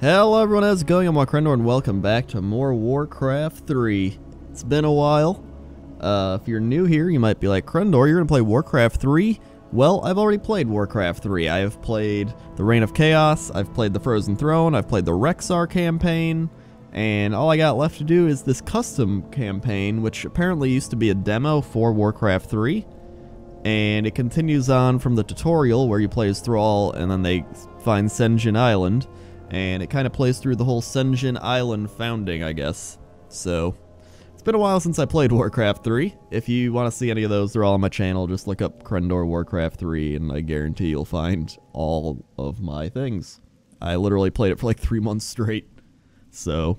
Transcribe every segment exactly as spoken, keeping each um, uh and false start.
Hello everyone, how's it going? I'm Warcrendor and welcome back to more Warcraft three. It's been a while. Uh, if you're new here, you might be like, Crendor, you're going to play Warcraft three? Well, I've already played Warcraft three. I have played the Reign of Chaos, I've played the Frozen Throne, I've played the Rexxar campaign, and all I got left to do is this custom campaign, which apparently used to be a demo for Warcraft three. And it continues on from the tutorial where you play as Thrall and then they find Sen'jin Island. And it kind of plays through the whole Sen'jin Island founding, I guess. So, it's been a while since I played Warcraft three. If you want to see any of those, they're all on my channel. Just look up Crendor Warcraft three and I guarantee you'll find all of my things. I literally played it for like three months straight. So,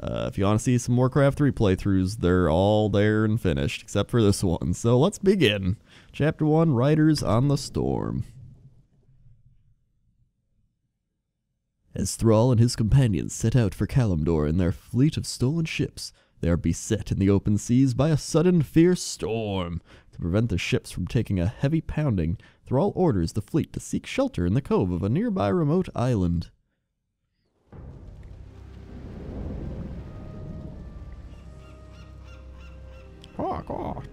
uh, if you want to see some Warcraft three playthroughs, they're all there and finished, except for this one. So, let's begin. Chapter one, Riders on the Storm. As Thrall and his companions set out for Kalimdor in their fleet of stolen ships, they are beset in the open seas by a sudden fierce storm. To prevent the ships from taking a heavy pounding, Thrall orders the fleet to seek shelter in the cove of a nearby remote island. Oh, God.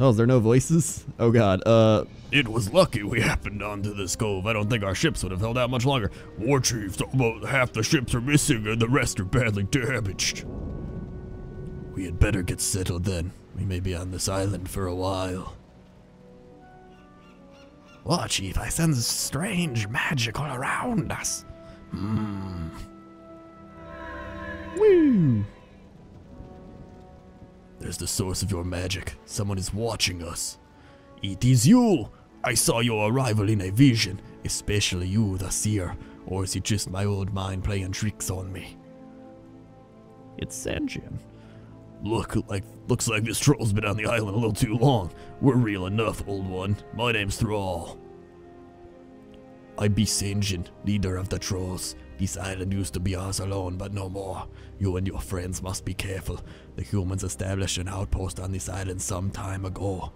Oh, is there no voices? Oh god, uh... It was lucky we happened onto this cove. I don't think our ships would have held out much longer. War chiefs, about half the ships are missing and the rest are badly damaged. We had better get settled then. We may be on this island for a while. War chief, I sense strange magic all around us. Hmm. Woo! There's the source of your magic. Someone is watching us. It is you! I saw your arrival in a vision, especially you, the seer. Or is it just my old mind playing tricks on me? It's Sen'jin. Look, like, looks like this troll's been on the island a little too long. We're real enough, old one. My name's Thrall. I be Sen'jin, leader of the trolls. This island used to be ours alone, but no more. You and your friends must be careful. The humans established an outpost on this island some time ago.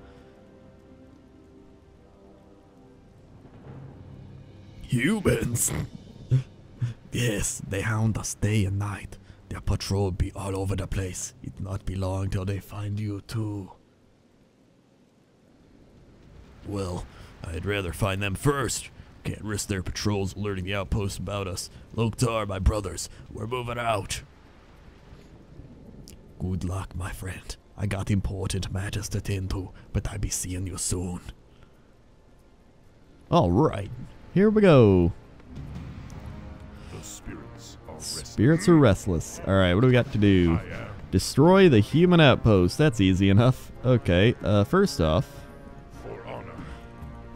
Humans? Yes, they hound us day and night. Their patrol be all over the place. It not be long till they find you too. Well, I'd rather find them first. Can't risk their patrols alerting the outposts about us. Lok'tar, my brothers, we're moving out. Good luck, my friend. I got important matters to tend to, but I'll be seeing you soon. Alright, here we go. The spirits are restless. Spirits are restless. Alright, what do we got to do? Destroy the human outpost. That's easy enough. Okay, uh, first off,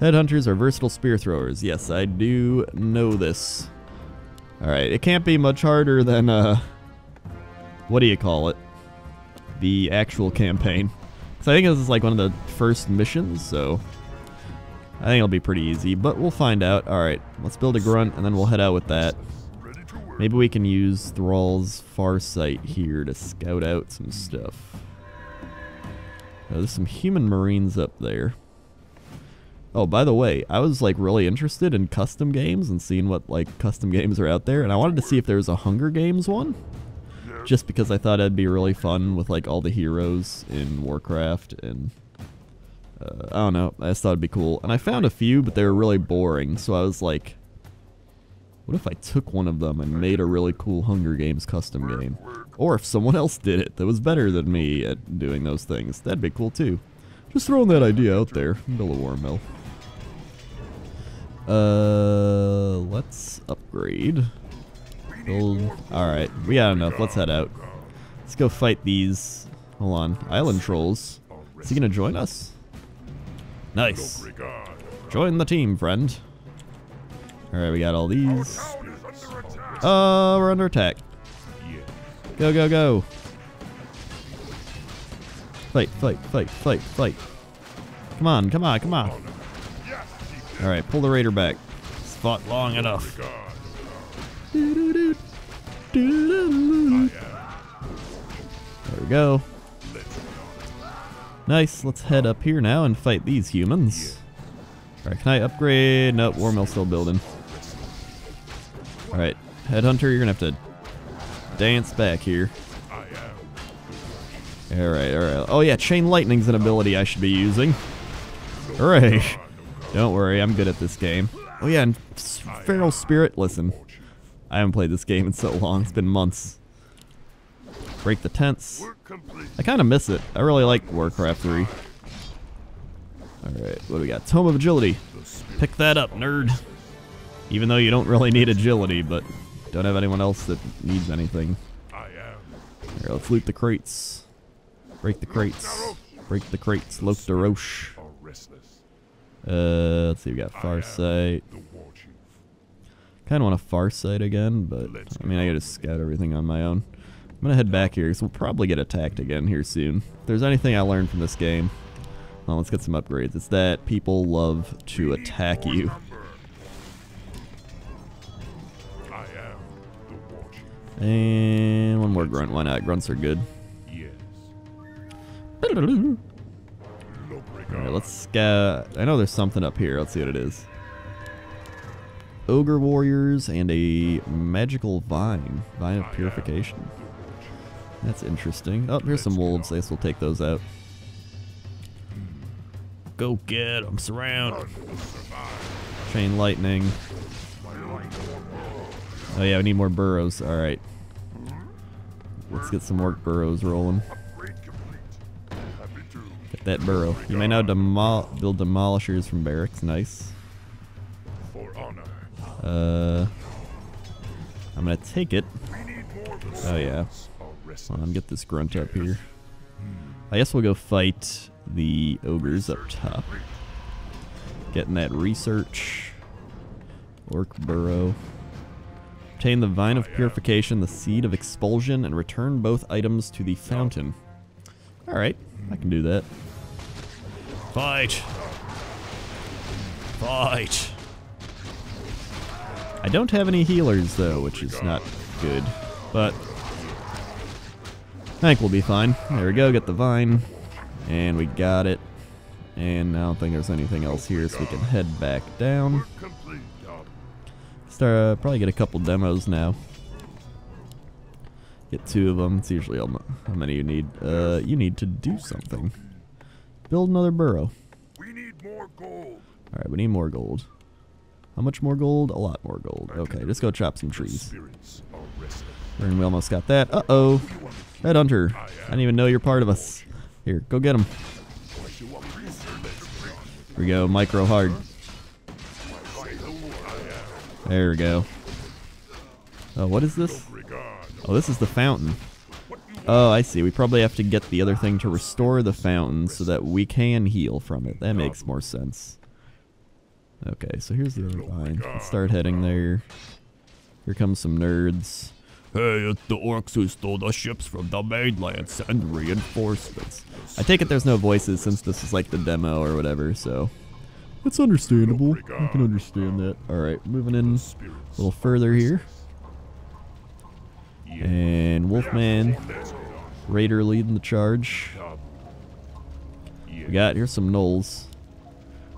headhunters are versatile spear throwers. Yes, I do know this. Alright, it can't be much harder than, uh, what do you call it? The actual campaign. So I think this is like one of the first missions, so I think it'll be pretty easy, but we'll find out. Alright, let's build a grunt and then we'll head out with that. Maybe we can use Thrall's Farsight here to scout out some stuff. Oh, there's some human marines up there. Oh, by the way, I was like really interested in custom games and seeing what like custom games are out there, and I wanted to see if there was a Hunger Games one, just because I thought it'd be really fun with like all the heroes in Warcraft, and uh, I don't know, I just thought it'd be cool. And I found a few, but they were really boring, so I was like, what if I took one of them and made a really cool Hunger Games custom game? Or if someone else did it that was better than me at doing those things, that'd be cool too. Just throwing that idea out there. Build a war mill. Uh, let's upgrade. Alright, we got enough. Let's head out. Let's go fight these, hold on, island trolls. Is he gonna join us? Nice. Join the team, friend. Alright, we got all these. Oh, we're under attack. Go, go, go. Fight, fight, fight, fight, fight. Come on, come on, come on. Alright, pull the raider back. It's fought long enough. There we go. Nice, let's head up here now and fight these humans. Alright, can I upgrade? Nope, war mill's still building. Alright, Headhunter, you're gonna have to dance back here. Alright, alright. Oh yeah, Chain Lightning's an ability I should be using. Hooray! Don't worry, I'm good at this game. Oh yeah, and Feral Spirit, listen. I haven't played this game in so long, it's been months. Break the tents. I kinda miss it. I really like Warcraft three. Alright, what do we got? Tome of Agility. Pick that up, nerd. Even though you don't really need agility, but don't have anyone else that needs anything. Here, let's loot the crates. Break the crates. Break the crates. Lok'tar Roche. Uh, let's see, we got Farsight. Kinda want a Farsight again, but I mean, I gotta scout everything on my own. I'm gonna head back here, because we'll probably get attacked again here soon. If there's anything I learned from this game, well, let's get some upgrades. It's that people love to attack you. And one more grunt, why not? Grunts are good. Alright, let's scout. I know there's something up here. Let's see what it is. Ogre warriors and a magical vine. Vine of purification. That's interesting. Oh, here's some wolves. I guess we'll take those out. Go get them. Surround. Chain lightning. Oh yeah, we need more burrows. Alright. Let's get some more burrows rolling. Get that burrow. You may now demol build demolishers from barracks. Nice. Uh, I'm gonna take it. Oh yeah. Hold on, get this grunt up here. I guess we'll go fight the ogres up top. Getting that research. Orc burrow. Obtain the Vine of Purification, the Seed of Expulsion, and return both items to the fountain. Alright, I can do that. Fight! Fight! I don't have any healers though, which is not good, but I think we'll be fine. There we go, get the vine, and we got it. And I don't think there's anything else here, so we can head back down. Start, uh, probably get a couple demos now. Get two of them. It's usually all how many you need. Uh, you need to do something. Build another burrow. We need more gold. All right, we need more gold. How much more gold? A lot more gold. Okay, just go chop some trees. And we almost got that. Uh oh, Red Hunter. I didn't even know you're part of us. Here, go get him. Here we go, micro hard. There we go. Oh, what is this? Oh, this is the fountain. Oh, I see. We probably have to get the other thing to restore the fountain so that we can heal from it. That makes more sense. Okay, so here's the other vine. Let's start heading there. Here comes some nerds. Hey, it's the orcs who stole the ships from the mainland. Send reinforcements. I take it there's no voices since this is like the demo or whatever, so... It's understandable. I can understand that. Alright, moving in a little further here. And Wolfman, Raider leading the charge. We got, here's some gnolls.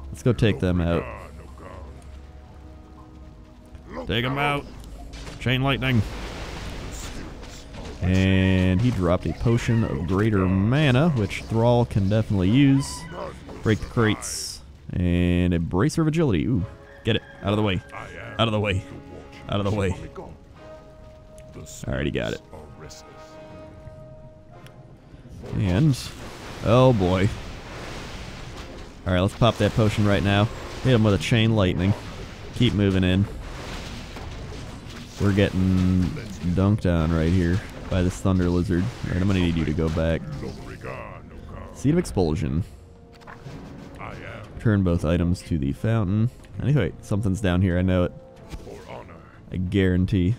Let's go take them out. Take them out! Chain lightning! And he dropped a potion of greater mana, which Thrall can definitely use. Break the crates. And a bracer of agility. Ooh, get it. Out of the way. Out of the way. Out of the way. Alrighty, got it. And, oh boy. Alright, let's pop that potion right now. Hit him with a chain lightning. Keep moving in. We're getting dunked on right here by this thunder lizard. Alright, I'm gonna need you to go back. Seed of expulsion. Turn both items to the fountain. Anyway, something's down here. I know it. I guarantee.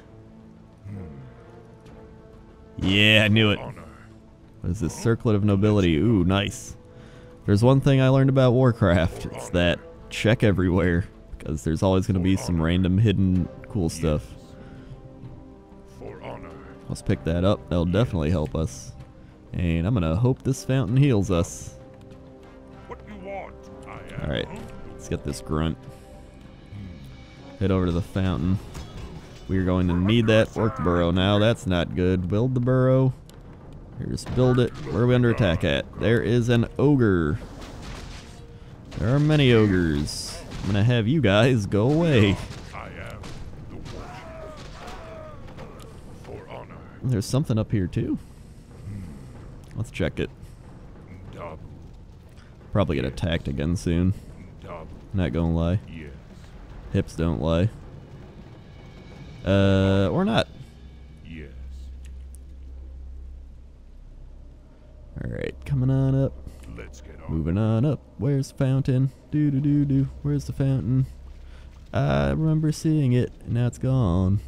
Yeah, I knew it. What is this? Circlet of nobility. Ooh, nice. There's one thing I learned about Warcraft. It's that check everywhere, because there's always going to be some random hidden cool stuff. Let's pick that up. That'll definitely help us. And I'm going to hope this fountain heals us. Alright, Let's get this grunt. Head over to the fountain. We're going to need that orc burrow now. That's not good. Build the burrow. Here's build it. Where are we under attack at? There is an ogre. There are many ogres. I'm gonna have you guys go away. There's something up here too. Let's check it. Probably get attacked again soon. Not gonna lie. Hips don't lie. Uh, or not. Yes. All right, coming on up. Let's get on. Moving on up. Where's the fountain? Do do do do. Where's the fountain? I remember seeing it, and now it's gone.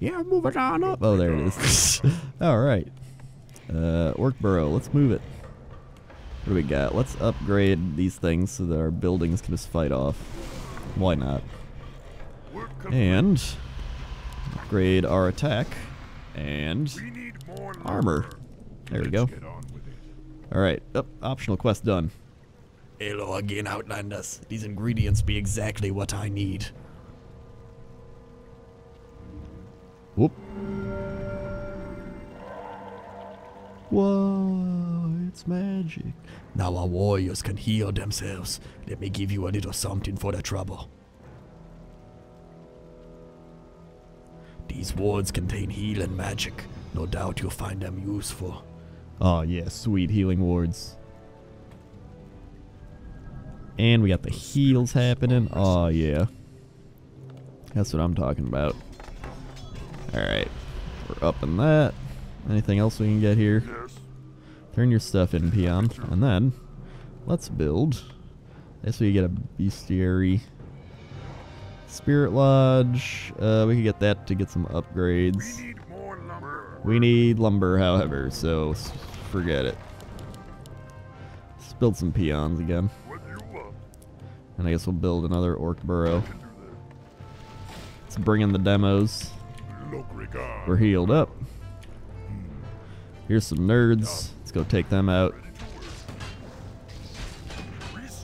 Yeah, moving on up. Oh, there it is. All right. Uh, orc burrow. Let's move it. What do we got? Let's upgrade these things so that our buildings can just fight off. Why not? And upgrade our attack and armor. There we go. Alright, oh, optional quest done. Hello again, Outlanders. These ingredients be exactly what I need. Whoop. Whoa, it's magic. Now our warriors can heal themselves. Let me give you a little something for the trouble. These wards contain healing magic. No doubt you'll find them useful. Oh yeah, sweet healing wards. And we got the heals happening. Oh yeah. That's what I'm talking about. Alright. We're up in that. Anything else we can get here? Turn your stuff in, peon. And then, let's build. That's where you get a bestiary. Spirit Lodge, uh, we could get that to get some upgrades. We need more lumber. We need lumber, however, so forget it. Let's build some peons again. And I guess we'll build another orc burrow. Let's bring in the demos. We're healed up. Here's some nerds. Let's go take them out.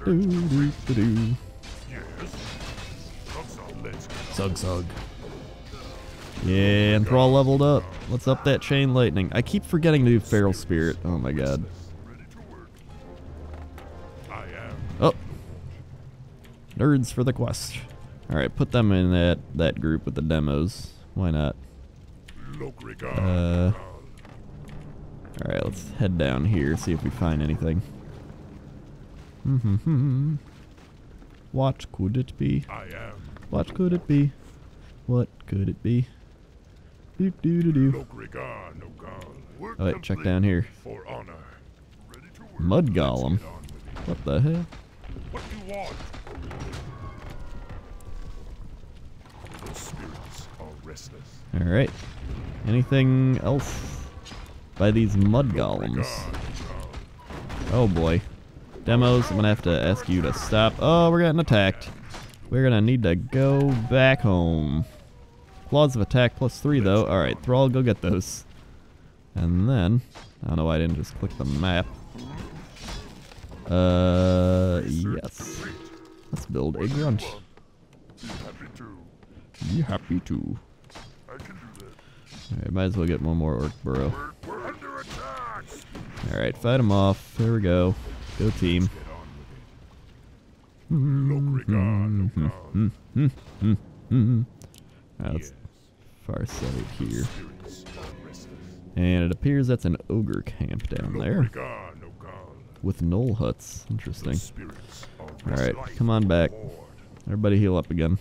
Doo -doo -doo -doo. Sug sug. Yeah, and Thrall leveled up. Let's up that Chain Lightning. I keep forgetting to do Feral Spirit. Oh my god. Oh. Nerds for the quest. Alright, put them in that, that group with the demos. Why not? Uh, Alright, let's head down here, see if we find anything. Mm-hmm. What could it be? I am. What could it be? What could it be? Doop doo doo doo. Oh wait, check down here. Mud Golem? What the hell? What do you want? The spirits are restless. Alright. Anything else by these mud golems? Oh boy. Demos, I'm gonna have to ask you to stop. Oh, we're getting attacked. We're gonna need to go back home. Claws of attack plus three though. Alright, Thrall, go get those. And then, I don't know why I didn't just click the map. Uh, yes. Let's build a grunt. Be happy to. Alright, might as well get one more orc burrow. Alright, fight him off. There we go. Go team. That's Farsight here. And it appears that's an ogre camp down there. With knoll huts. Interesting. Alright, come on back. Everybody heal up again.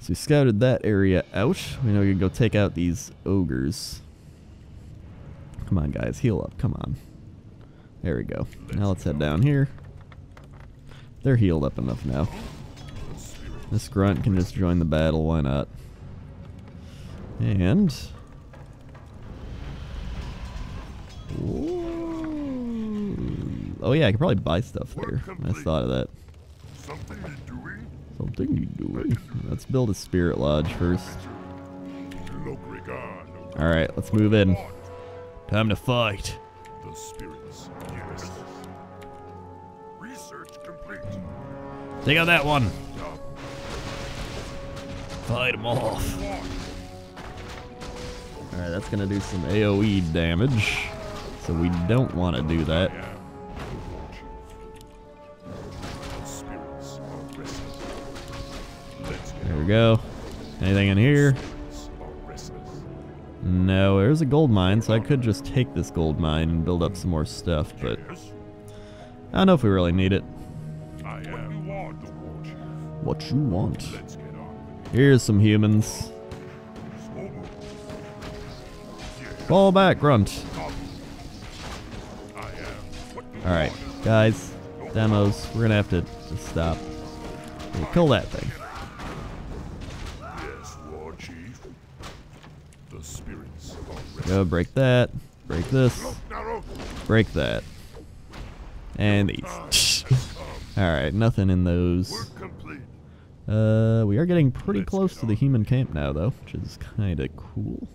So we scouted that area out. We know we can go take out these ogres. Come on guys, heal up. Come on. There we go. Now let's head down here. They're healed up enough now. This grunt can just join the battle, why not? And... Ooh. Oh yeah, I could probably buy stuff there. I just thought of that. Something you doing? Let's build a spirit lodge first. Alright, let's move in. Time to fight. The spirits. Research complete. Take out that one. Fight him off. Alright, that's gonna do some AoE damage. So we don't want to do that. There we go. Anything in here? No, there's a gold mine, so I could just take this gold mine and build up some more stuff, but I don't know if we really need it. What you want? Here's some humans. Fall back, grunt. Alright, guys, demos, we're gonna have to just stop. We'll kill that thing. Go break that, break this, break that, and these. Alright, nothing in those. Uh, we are getting pretty close to the human camp now, though, which is kind of cool.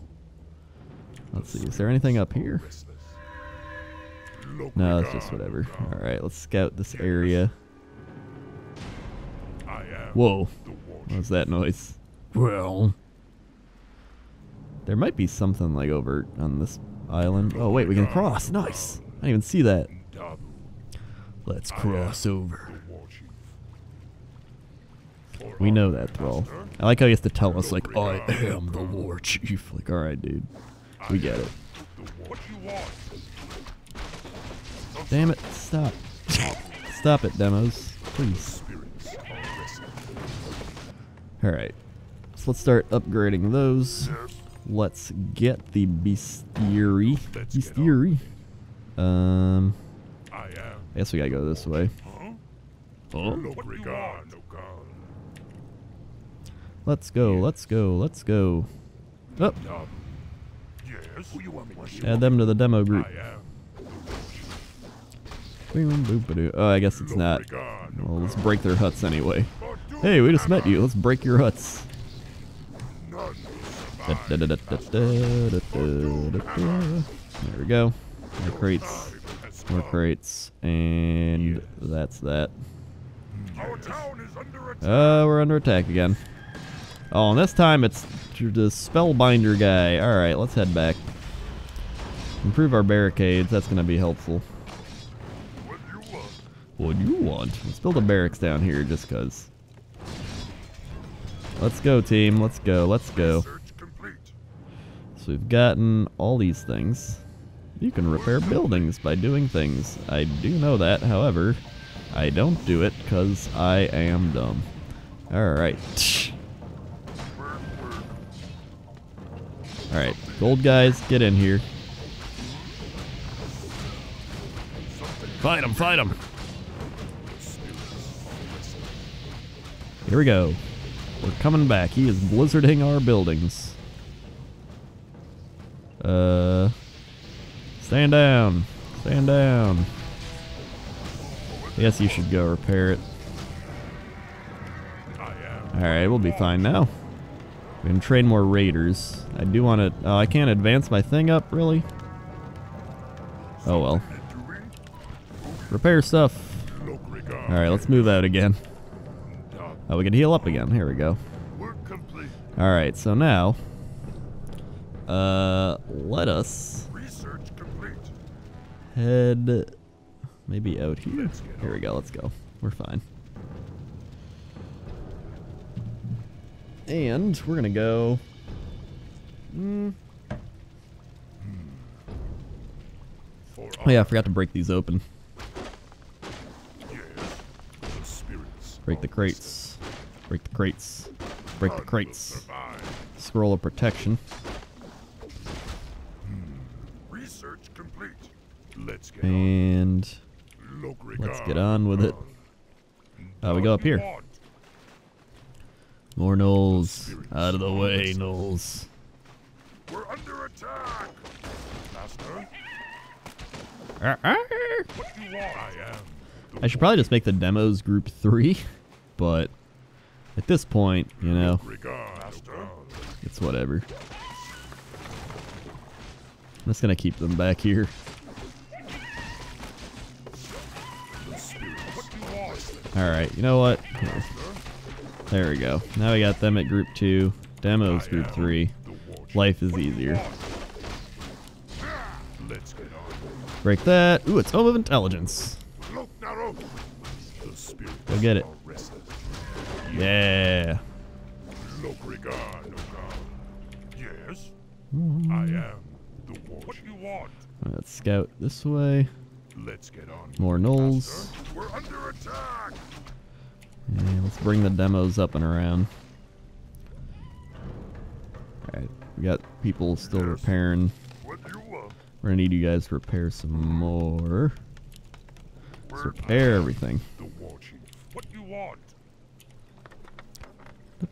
Let's see, is there anything up here? No, it's just whatever. Alright, let's scout this area. Whoa, what was that noise? Well... There might be something like over on this island. Oh wait, we can cross. Nice. I didn't even see that. Let's cross over. We know that, Thrall. I like how he has to tell us, like, I am the war chief. Like, alright, dude. We get it. Damn it, stop. Stop it, demos. Please. Alright. So let's start upgrading those. Let's get the bestiary. Bestiary. Um, I guess we gotta go this way. Huh? Let's go, let's go, let's go. Oh. Add them to the demo group. Oh, I guess it's not. Well, let's break their huts anyway. Hey, we just met you. Let's break your huts. Da, da, da, da, da, da, da, da, da. There we go. More crates. More crates. And that's that. Oh, uh, we're under attack again. Oh, and this time it's the Spellbinder guy. Alright, let's head back. Improve our barricades. That's going to be helpful. What do you want? What do you want? Let's build a barracks down here just because. Let's go, team. Let's go. Let's go. So we've gotten all these things. You can repair buildings by doing things. I do know that, however, I don't do it because I am dumb. Alright. Alright, gold guys, get in here. Fight them, fight them! Here we go. We're coming back. He is blizzarding our buildings. Uh, stand down, stand down. I guess you should go repair it. Alright, we'll be fine now. We can train more raiders. I do want to, oh, I can't advance my thing up, really? Oh well. Repair stuff. Alright, let's move out again. Oh, we can heal up again, here we go. Alright, so now... Uh, let us head maybe out here. Here we go, let's go. We're fine. And we're gonna go... Mm. Oh yeah, I forgot to break these open. Break the crates. Break the crates. Break the crates. Scroll of protection. Let's get and let's get on with it. Uh, we go up here. More gnolls. Out of the way, gnolls. We're under attack. I should probably just make the demos group three, but at this point, you know, it's whatever. I'm just gonna keep them back here. Alright, you know what? Here. There we go. Now we got them at group two. Demo's group three. Life is easier. Break that. Ooh, it's Tome of Intelligence. Go get it. Yeah. Yes. I am the war. What do you want? Let's scout this way. Let's get on. More gnolls. We're under attack. And let's bring the demos up and around. Alright, we got people still repairing. We're gonna need you guys to repair some more. Let's repair everything. What do you want?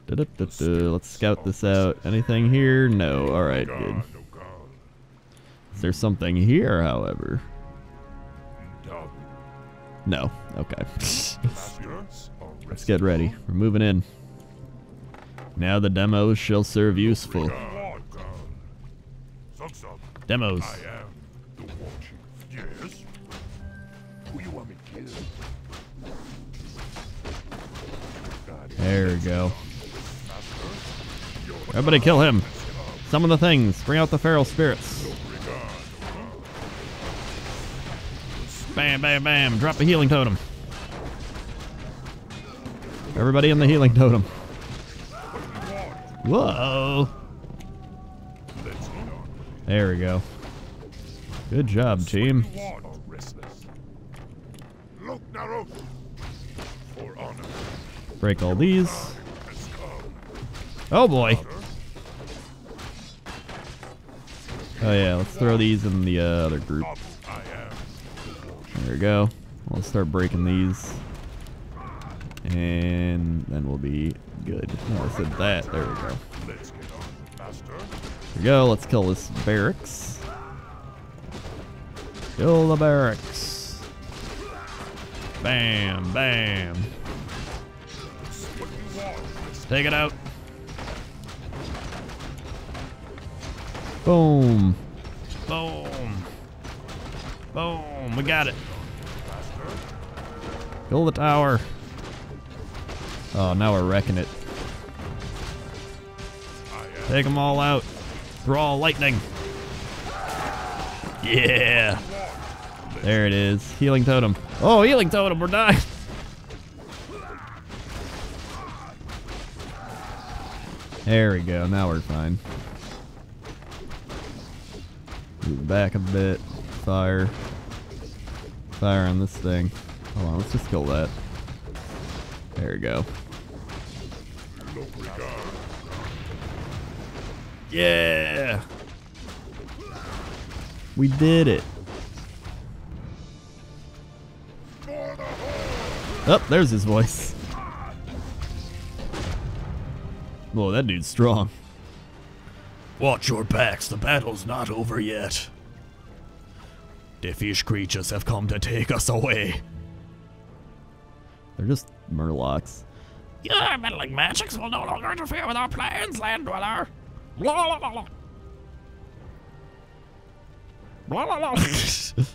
Da, da, da, da, da. Let's scout this out. Anything here? No. Alright, good. Is there something here, however? No. Okay. Let's get ready. We're moving in. Now the demos shall serve useful. Demos. There we go. Everybody kill him. Summon the things. Bring out the feral spirits. Bam, bam, bam. Drop the healing totem. Everybody in the healing totem. Whoa. There we go. Good job, team. Break all these. Oh boy. Oh yeah, let's throw these in the uh, other group. There we go. We'll start breaking these. And then we'll be good. Oh, I said that. There we go. There we go. Let's kill this barracks. Kill the barracks. Bam, bam. Take it out. Boom. Boom. Boom. We got it. Kill the tower. Oh, now we're wrecking it. Take them all out. Thrall lightning. Yeah. There it is. Healing totem. Oh, healing totem. We're dying. There we go, now we're fine. Move back a bit. Fire. Fire on this thing. Hold on, let's just kill that. There we go. Yeah! We did it! Oh, there's his voice. Whoa, that dude's strong. Watch your backs, the battle's not over yet. Diffish creatures have come to take us away. They're just murlocs. Your meddling magics will no longer interfere with our plans, land dweller. Blah, blah, blah, blah. Blah, blah, blah.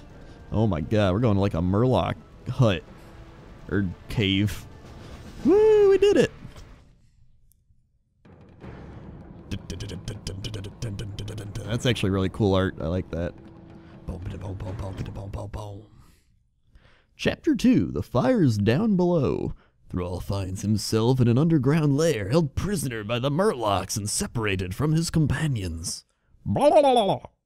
Oh my god, we're going to like a murloc hut. Or cave. Woo, we did it. That's actually really cool art. I like that. Chapter two. The Fires Down Below. Thrall finds himself in an underground lair, held prisoner by the Murlocs and separated from his companions. Blah, blah, blah, blah.